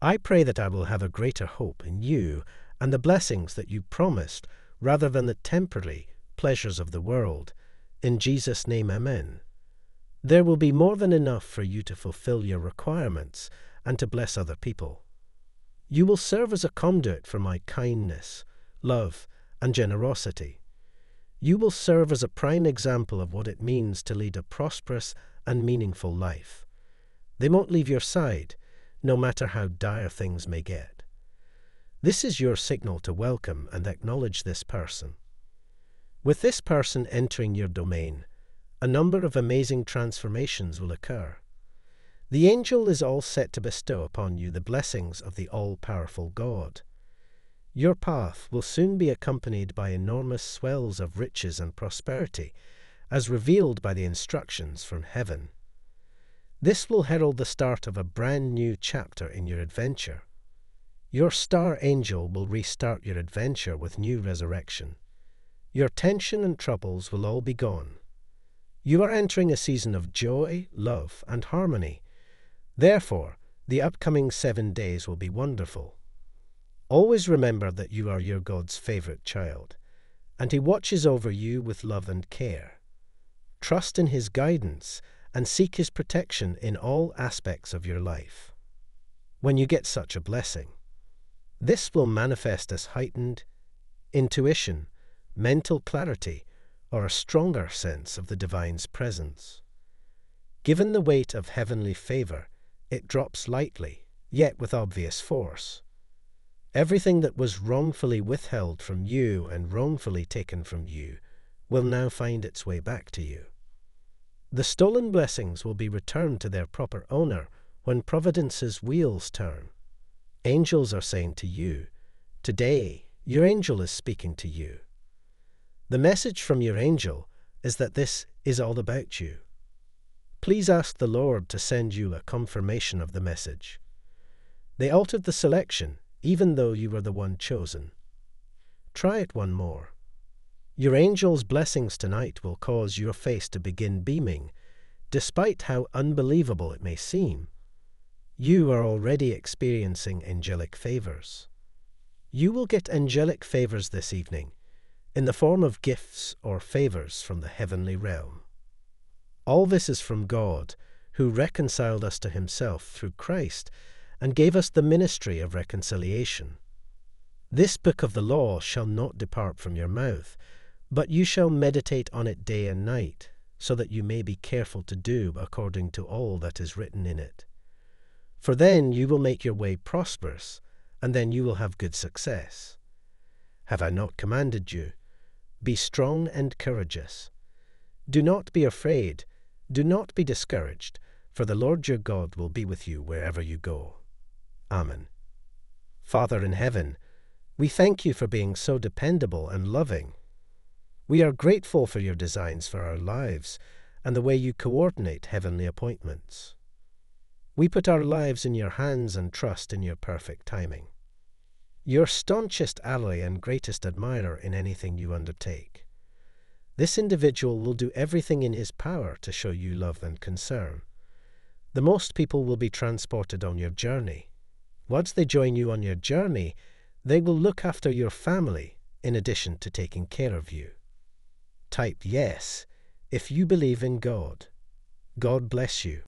I pray that I will have a greater hope in you and the blessings that you promised, rather than the temporary pleasures of the world. In Jesus' name, amen. There will be more than enough for you to fulfill your requirements and to bless other people. You will serve as a conduit for my kindness, love, and generosity. You will serve as a prime example of what it means to lead a prosperous and meaningful life. They won't leave your side, no matter how dire things may get. This is your signal to welcome and acknowledge this person. With this person entering your domain, a number of amazing transformations will occur. The angel is all set to bestow upon you the blessings of the all-powerful God. Your path will soon be accompanied by enormous swells of riches and prosperity, as revealed by the instructions from heaven. This will herald the start of a brand new chapter in your adventure. Your star angel will restart your adventure with new resurrection. Your tension and troubles will all be gone. You are entering a season of joy, love, and harmony. Therefore, the upcoming 7 days will be wonderful. Always remember that you are your God's favorite child, and He watches over you with love and care. Trust in His guidance and seek His protection in all aspects of your life. When you get such a blessing, this will manifest as heightened intuition, mental clarity, or a stronger sense of the divine's presence. Given the weight of heavenly favor, it drops lightly, yet with obvious force. Everything that was wrongfully withheld from you and wrongfully taken from you will now find its way back to you. The stolen blessings will be returned to their proper owner when Providence's wheels turn. Angels are saying to you, today, your angel is speaking to you. The message from your angel is that this is all about you. Please ask the Lord to send you a confirmation of the message. They altered the selection, even though you were the one chosen. Try it one more. Your angel's blessings tonight will cause your face to begin beaming, despite how unbelievable it may seem. You are already experiencing angelic favors. You will get angelic favors this evening, in the form of gifts or favors from the heavenly realm. All this is from God, who reconciled us to Himself through Christ and gave us the ministry of reconciliation. This book of the law shall not depart from your mouth, but you shall meditate on it day and night, so that you may be careful to do according to all that is written in it. For then you will make your way prosperous, and then you will have good success. Have I not commanded you? Be strong and courageous. Do not be afraid, do not be discouraged, for the Lord your God will be with you wherever you go. Amen. Father in heaven, we thank you for being so dependable and loving. We are grateful for your designs for our lives and the way you coordinate heavenly appointments. We put our lives in your hands and trust in your perfect timing. Your staunchest ally and greatest admirer in anything you undertake. This individual will do everything in his power to show you love and concern. The most people will be transported on your journey. Once they join you on your journey, they will look after your family in addition to taking care of you. Type yes if you believe in God. God bless you.